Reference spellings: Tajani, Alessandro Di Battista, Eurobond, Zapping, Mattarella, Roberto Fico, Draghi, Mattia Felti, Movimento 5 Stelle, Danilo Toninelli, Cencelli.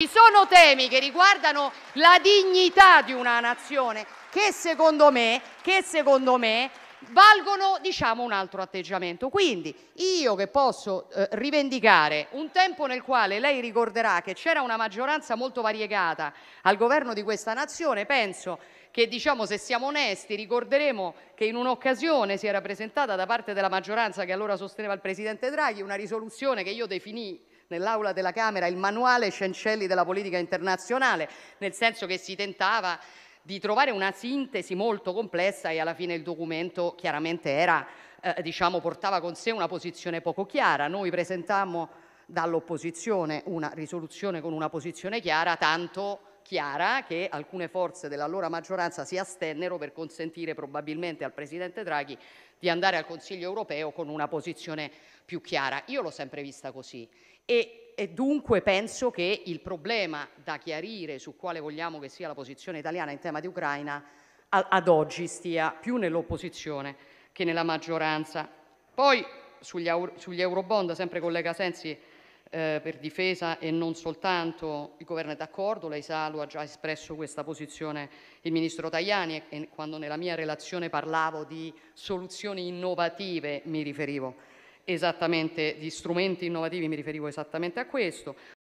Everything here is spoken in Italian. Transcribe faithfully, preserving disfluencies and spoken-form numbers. Ci sono temi che riguardano la dignità di una nazione che secondo me, che secondo me valgono, diciamo, un altro atteggiamento. Quindi io che posso eh, rivendicare un tempo nel quale lei ricorderà che c'era una maggioranza molto variegata al governo di questa nazione, penso che, diciamo, se siamo onesti ricorderemo che in un'occasione si era presentata da parte della maggioranza che allora sosteneva il presidente Draghi una risoluzione che io definii nell'aula della Camera il manuale Cencelli della politica internazionale, nel senso che si tentava di trovare una sintesi molto complessa e alla fine il documento chiaramente era, eh, diciamo, portava con sé una posizione poco chiara. Noi presentammo dall'opposizione una risoluzione con una posizione chiara, tanto chiara che alcune forze dell'allora maggioranza si astennero per consentire probabilmente al presidente Draghi di andare al Consiglio europeo con una posizione più chiara. Io l'ho sempre vista così e, e dunque penso che il problema da chiarire su quale vogliamo che sia la posizione italiana in tema di Ucraina a, ad oggi stia più nell'opposizione che nella maggioranza. Poi sugli, sugli Eurobond, sempre collega Sensi, Eh, per difesa e non soltanto, il governo è d'accordo, lei sa, lo ha già espresso questa posizione il ministro Tajani e quando nella mia relazione parlavo di soluzioni innovative mi riferivo esattamente, di strumenti innovativi mi riferivo esattamente a questo.